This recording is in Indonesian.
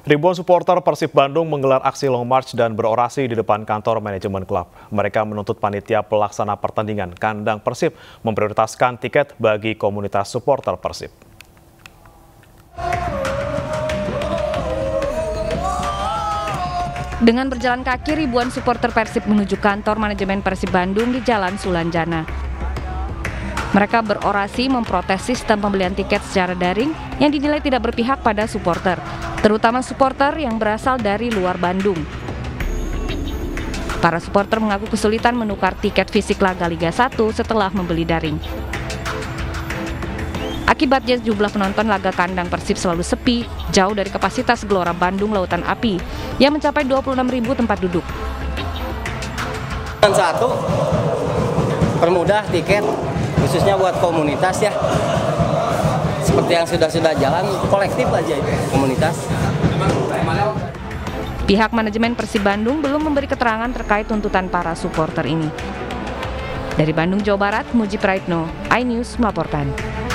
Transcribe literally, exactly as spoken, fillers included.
Ribuan supporter Persib Bandung menggelar aksi long march dan berorasi di depan kantor manajemen klub. Mereka menuntut panitia pelaksana pertandingan kandang Persib memprioritaskan tiket bagi komunitas supporter Persib. Dengan berjalan kaki, ribuan supporter Persib menuju kantor manajemen Persib Bandung di Jalan Sulanjana. Mereka berorasi memprotes sistem pembelian tiket secara daring yang dinilai tidak berpihak pada supporter, terutama supporter yang berasal dari luar Bandung. Para supporter mengaku kesulitan menukar tiket fisik laga Liga satu setelah membeli daring. Akibatnya jumlah penonton laga kandang Persib selalu sepi, jauh dari kapasitas Gelora Bandung Lautan Api yang mencapai dua puluh enam ribu tempat duduk. Satu, permudah tiket khususnya buat komunitas ya. Seperti yang sudah-sudah jalan, kolektif aja itu komunitas. Pihak manajemen Persib Bandung belum memberi keterangan terkait tuntutan para supporter ini. Dari Bandung, Jawa Barat, Mujib Prayitno, iNews melaporkan.